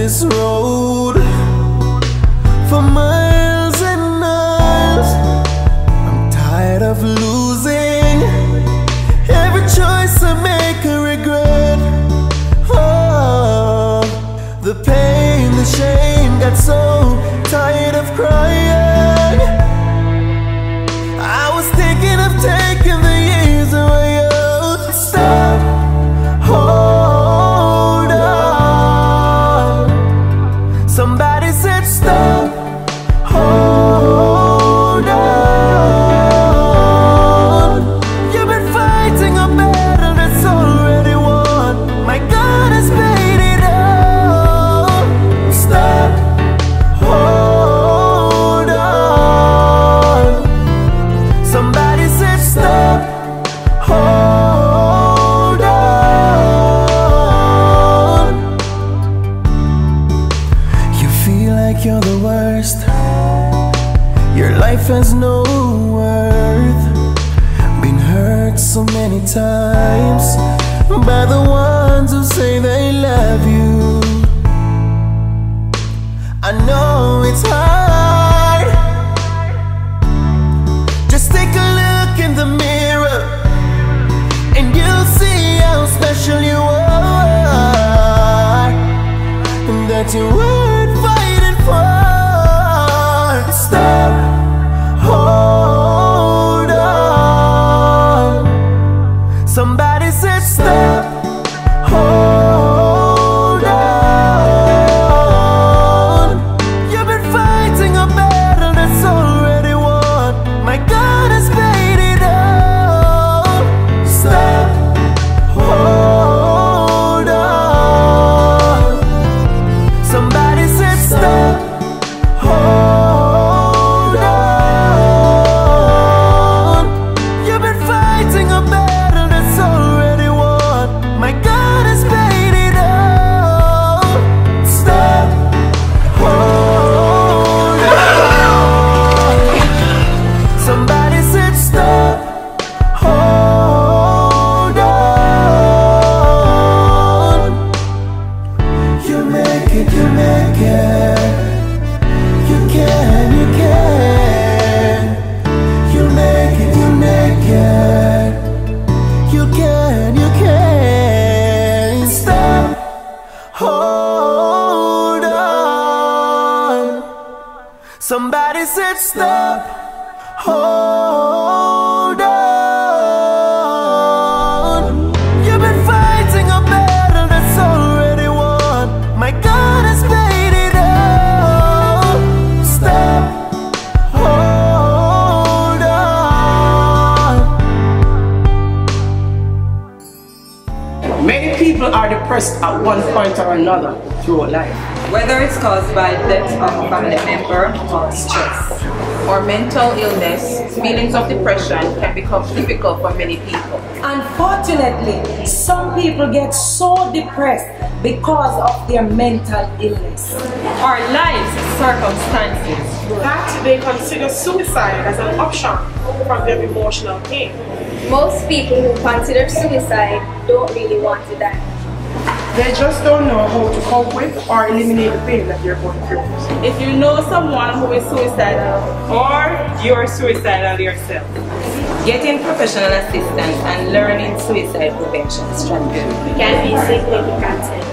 this road for miles and miles. I'm tired of losing every choice I make, I regret. Oh, the pain, the shame, got so tired of crying. I was thinking of taking the years away. Oh, stop, oh. Somebody said stop, hold on. You've been fighting a battle that's already won. My God has paid it all. Stop, hold on. Somebody said stop, hold on. You're the worst, your life has no worth. Been hurt so many times by the ones who say they love you. I know it's hard. Just take a look in the mirror and you'll see how special you are, and that you are. Stop, hold on. Somebody said stop, hold on. You've been fighting a battle that's already won. My God has paid it all. Stop, hold on. Somebody said stop, hold on. Somebody said stop, hold on. You've been fighting a battle that's already won. My God has paid it all. Stop, hold on. Many people are depressed at one point or another throughout life. Whether it's caused by death of a family member or stress or mental illness, feelings of depression can become difficult for many people. Unfortunately, some people get so depressed because of their mental illness. Our lives, circumstances, that they consider suicide as an option from their emotional pain. Most people who consider suicide don't really want to die. They just don't know how to cope with or eliminate the pain that they're going through. If you know someone who is suicidal or you're suicidal yourself, getting professional assistance and learning suicide prevention strategies can be significant.